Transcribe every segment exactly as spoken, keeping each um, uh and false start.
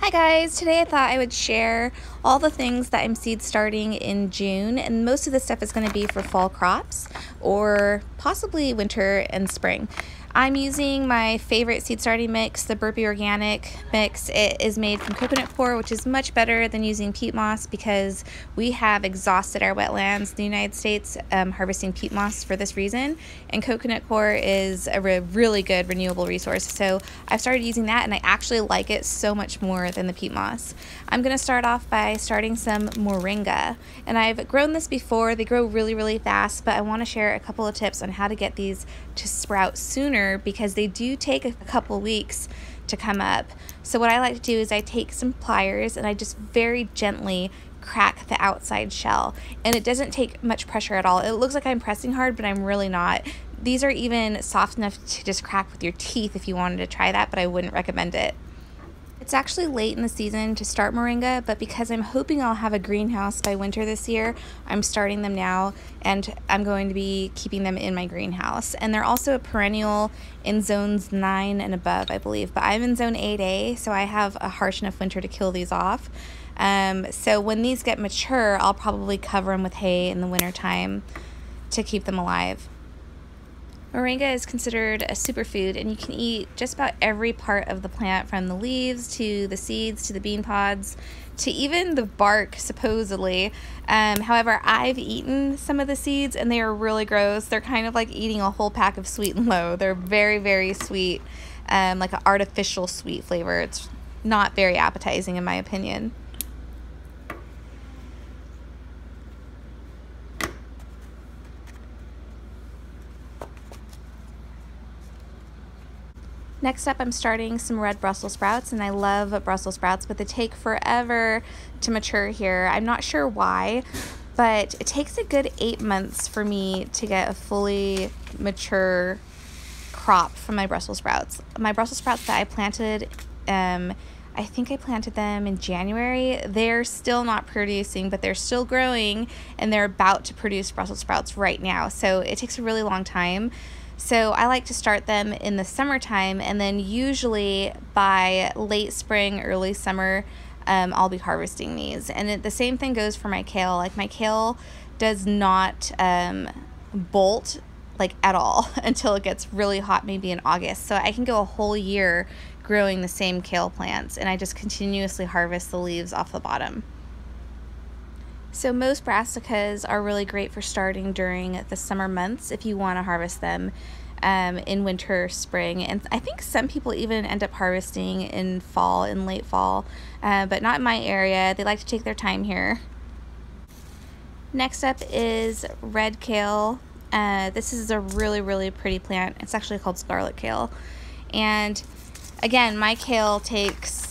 Hi guys, today I thought I would share all the things that I'm seed starting in June, and most of this stuff is going to be for fall crops or possibly winter and spring. I'm using my favorite seed starting mix, the Burpee Organic mix. It is made from coconut coir, which is much better than using peat moss because we have exhausted our wetlands in the United States um, harvesting peat moss for this reason. And coconut coir is a re really good renewable resource. So I've started using that and I actually like it so much more than the peat moss. I'm gonna start off by starting some moringa. And I've grown this before. They grow really, really fast, but I wanna share a couple of tips on how to get these to sprout sooner, because they do take a couple weeks to come up. So what I like to do is I take some pliers and I just very gently crack the outside shell, and it doesn't take much pressure at all. It looks like I'm pressing hard, but I'm really not. These are even soft enough to just crack with your teeth if you wanted to try that, but I wouldn't recommend it. It's actually late in the season to start moringa, but because I'm hoping I'll have a greenhouse by winter this year, I'm starting them now, and I'm going to be keeping them in my greenhouse. And they're also a perennial in zones nine and above, I believe, but I'm in zone eight A, so I have a harsh enough winter to kill these off. Um, so when these get mature, I'll probably cover them with hay in the wintertime to keep them alive. Moringa is considered a superfood, and you can eat just about every part of the plant, from the leaves to the seeds to the bean pods to even the bark, supposedly. Um, however, I've eaten some of the seeds and they are really gross. They're kind of like eating a whole pack of Sweet N Low. They're very, very sweet, um, like an artificial sweet flavor. It's not very appetizing in my opinion. Next up, I'm starting some red Brussels sprouts, and I love Brussels sprouts, but they take forever to mature here. I'm not sure why, but it takes a good eight months for me to get a fully mature crop from my Brussels sprouts. My Brussels sprouts that I planted, um, I think I planted them in January. They're still not producing, but they're still growing, and they're about to produce Brussels sprouts right now. So it takes a really long time. So I like to start them in the summertime, and then usually by late spring, early summer, um, I'll be harvesting these. And it, the same thing goes for my kale. Like my kale does not um, bolt like at all until it gets really hot, maybe in August. So I can go a whole year growing the same kale plants, and I just continuously harvest the leaves off the bottom. So most brassicas are really great for starting during the summer months if you want to harvest them um, in winter, spring, and I think some people even end up harvesting in fall, in late fall, uh, but not in my area. They like to take their time here. Next up is red kale. Uh, this is a really, really pretty plant. It's actually called scarlet kale. And again, my kale takes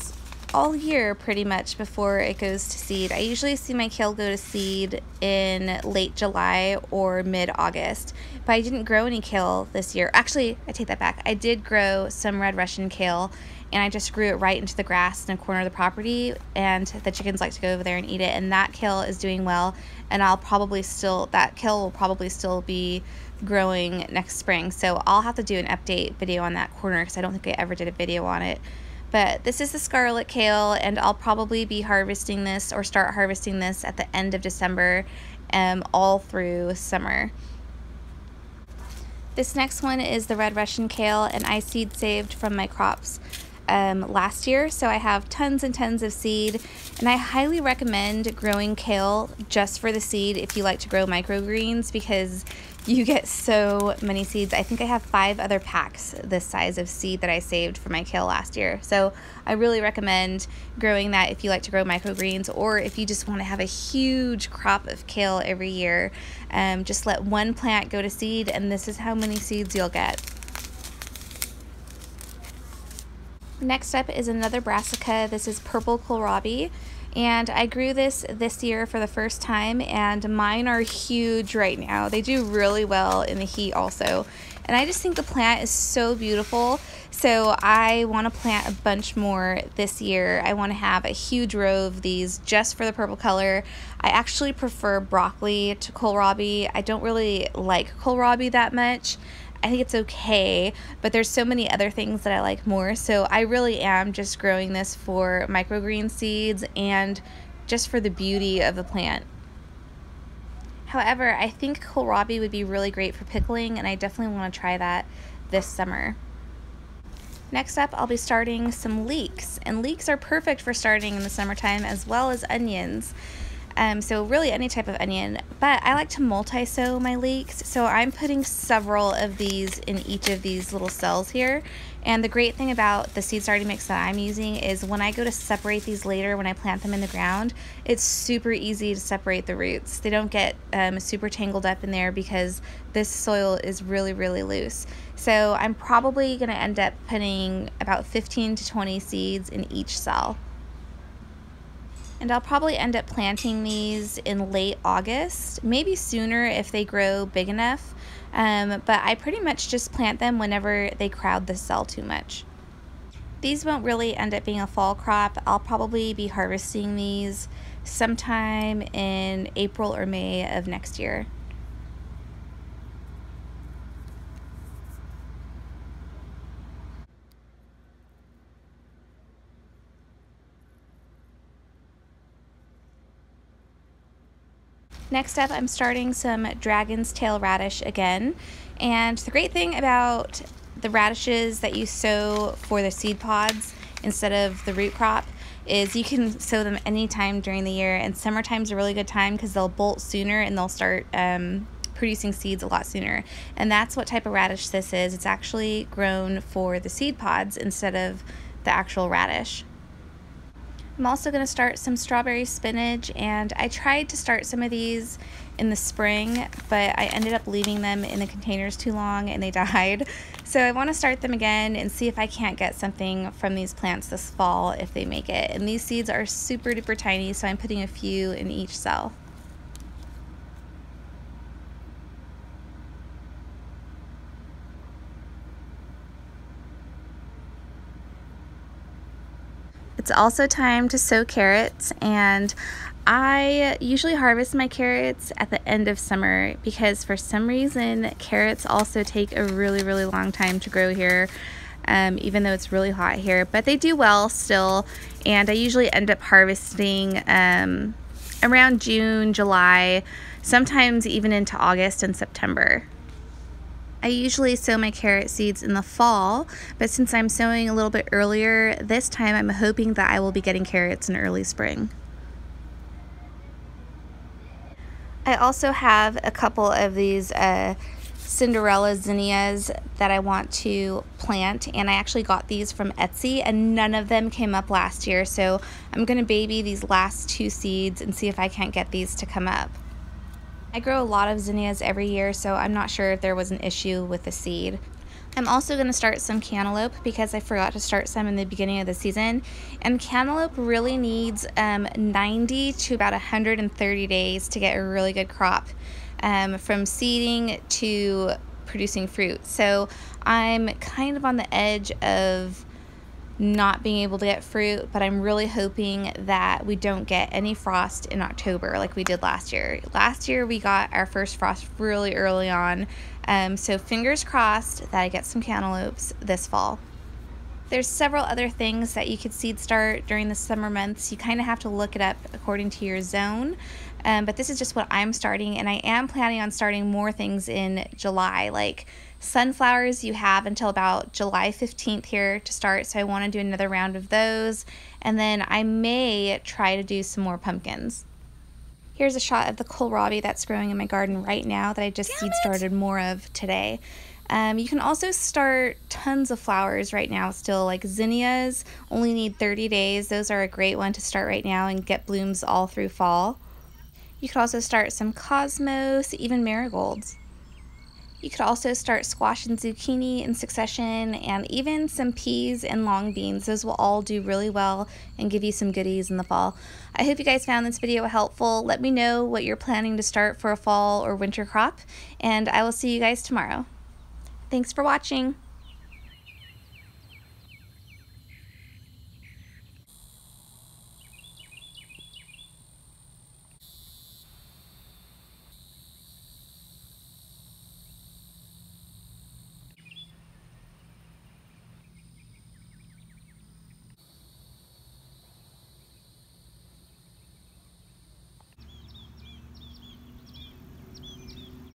all year pretty much before it goes to seed. I usually see my kale go to seed in late July or mid-August, but I didn't grow any kale this year. Actually, I take that back. I did grow some Red Russian kale, and I just grew it right into the grass in a corner of the property, and the chickens like to go over there and eat it, and that kale is doing well, and I'll probably still, that kale will probably still be growing next spring, so I'll have to do an update video on that corner because I don't think I ever did a video on it. But this is the scarlet kale, and I'll probably be harvesting this or start harvesting this at the end of December, um, all through summer. This next one is the red Russian kale, and I seed saved from my crops um, last year, so I have tons and tons of seed, and I highly recommend growing kale just for the seed if you like to grow microgreens, because you get so many seeds. I think I have five other packs this size of seed that I saved for my kale last year. So I really recommend growing that if you like to grow microgreens, or if you just want to have a huge crop of kale every year. Um, just let one plant go to seed, and this is how many seeds you'll get. Next up is another brassica. This is purple kohlrabi, and I grew this this year for the first time, and mine are huge right now. They do really well in the heat also, and I just think the plant is so beautiful, so I want to plant a bunch more this year. I want to have a huge row of these just for the purple color. I actually prefer broccoli to kohlrabi. I don't really like kohlrabi that much. I think it's okay, but there's so many other things that I like more. So I really am just growing this for microgreen seeds and just for the beauty of the plant. However, I think kohlrabi would be really great for pickling, and I definitely want to try that this summer. Next up, I'll be starting some leeks, and leeks are perfect for starting in the summertime, as well as onions. Um, so really any type of onion, but I like to multi-sow my leeks, so I'm putting several of these in each of these little cells here. And the great thing about the seed starting mix that I'm using is when I go to separate these later, when I plant them in the ground, it's super easy to separate the roots. They don't get um, super tangled up in there because this soil is really, really loose. So I'm probably going to end up putting about fifteen to twenty seeds in each cell. And I'll probably end up planting these in late August, maybe sooner if they grow big enough, um, but I pretty much just plant them whenever they crowd the cell too much. These won't really end up being a fall crop. I'll probably be harvesting these sometime in April or May of next year. Next up, I'm starting some dragon's tail radish again, and the great thing about the radishes that you sow for the seed pods instead of the root crop is you can sow them anytime during the year, and summertime's a really good time because they'll bolt sooner and they'll start um, producing seeds a lot sooner. And that's what type of radish this is. It's actually grown for the seed pods instead of the actual radish. I'm also going to start some strawberry spinach, and I tried to start some of these in the spring, but I ended up leaving them in the containers too long and they died. So I want to start them again and see if I can't get something from these plants this fall if they make it. And these seeds are super duper tiny, so I'm putting a few in each cell. It's also time to sow carrots, and I usually harvest my carrots at the end of summer because for some reason carrots also take a really really long time to grow here, um, even though it's really hot here, but they do well still, and I usually end up harvesting um, around June, July, sometimes even into August and September. I usually sow my carrot seeds in the fall, but since I'm sowing a little bit earlier this time, I'm hoping that I will be getting carrots in early spring. I also have a couple of these uh, Cinderella zinnias that I want to plant, and I actually got these from Etsy, and none of them came up last year, so I'm going to baby these last two seeds and see if I can't get these to come up. I grow a lot of zinnias every year, so I'm not sure if there was an issue with the seed. I'm also going to start some cantaloupe because I forgot to start some in the beginning of the season. And cantaloupe really needs um, ninety to about one hundred thirty days to get a really good crop, um, from seeding to producing fruit. So I'm kind of on the edge of not being able to get fruit, but I'm really hoping that we don't get any frost in October like we did last year. Last year we got our first frost really early on, um, so fingers crossed that I get some cantaloupes this fall. There's several other things that you could seed start during the summer months. You kind of have to look it up according to your zone, um, but this is just what I'm starting, and I am planning on starting more things in July, like sunflowers. You have until about July fifteenth here to start, so I want to do another round of those, and then I may try to do some more pumpkins. Here's a shot of the kohlrabi that's growing in my garden right now that I just Damn seed it. started more of today. Um, you can also start tons of flowers right now still, like zinnias only need thirty days. Those are a great one to start right now and get blooms all through fall. You could also start some cosmos, even marigolds. You could also start squash and zucchini in succession, and even some peas and long beans. Those will all do really well and give you some goodies in the fall. I hope you guys found this video helpful. Let me know what you're planning to start for a fall or winter crop, and I will see you guys tomorrow. Thanks for watching.